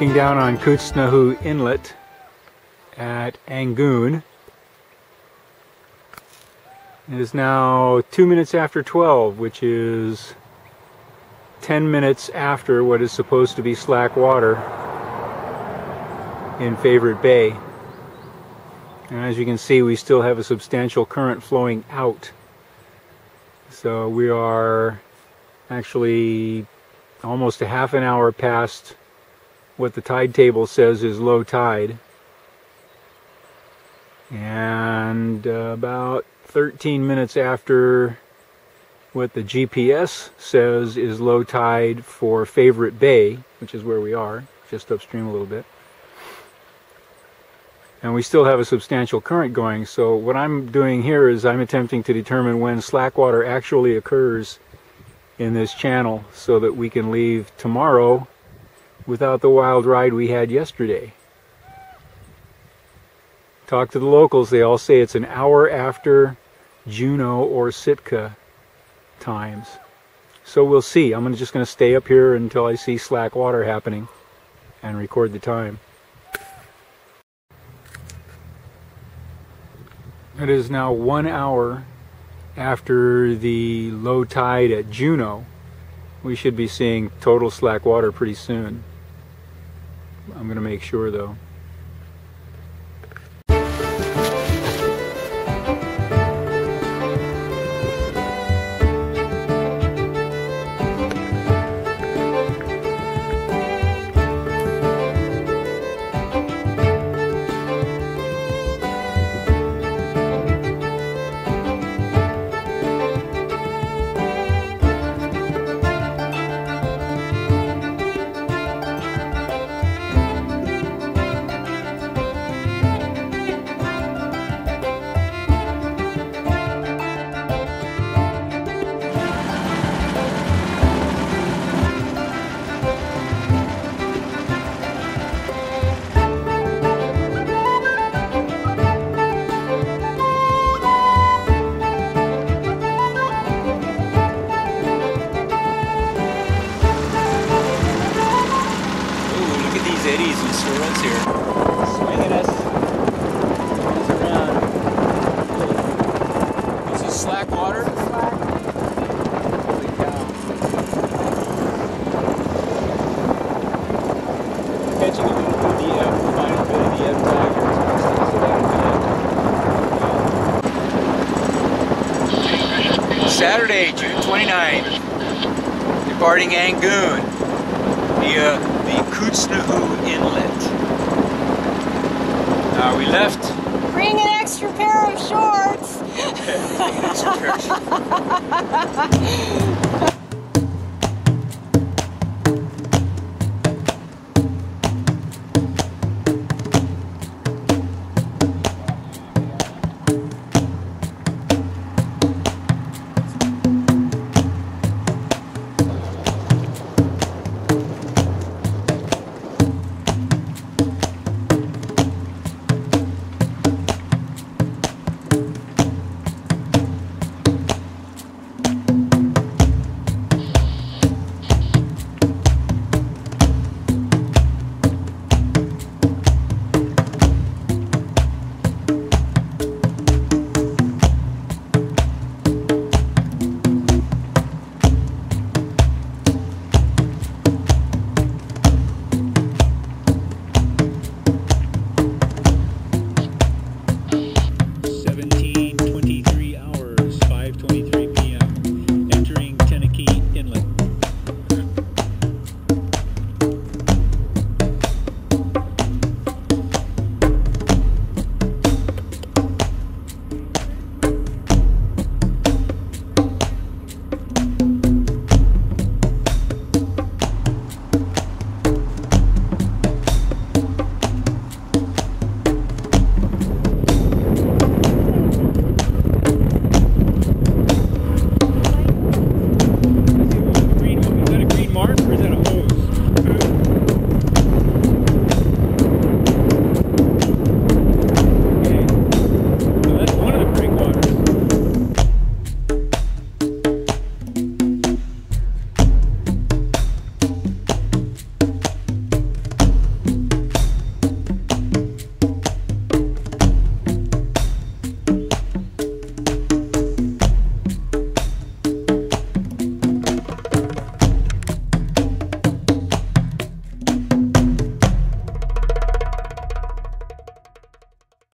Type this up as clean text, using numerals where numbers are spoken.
looking down on Kootznahoo Inlet at Angoon. It is now 2 minutes after 12, which is 10 minutes after what is supposed to be slack water in Favorite Bay. And as you can see, we still have a substantial current flowing out. So we are actually almost a half an hour past what the tide table says is low tide, and about 13 minutes after what the GPS says is low tide for Favorite Bay, which is where we are, just upstream a little bit. And we still have a substantial current going, so what I'm doing here is I'm attempting to determine when slack water actually occurs in this channel so that we can leave tomorrow without the wild ride we had yesterday. Talk to the locals, they all say it's an hour after Juneau or Sitka times. So we'll see. I'm just going to stay up here until I see slack water happening and record the time. It is now 1 hour after the low tide at Juneau. We should be seeing total slack water pretty soon. I'm going to make sure though. Eddies and swirls here, swinging us around. This is slack water. Holy cow! Catching a little bit of the ebb, the final bit of the ebb tiger. Saturday, June 29th, departing Angoon via the Kootznahoo Inlet. We left. Bring an extra pair of shorts. Okay, an extra pair of shorts.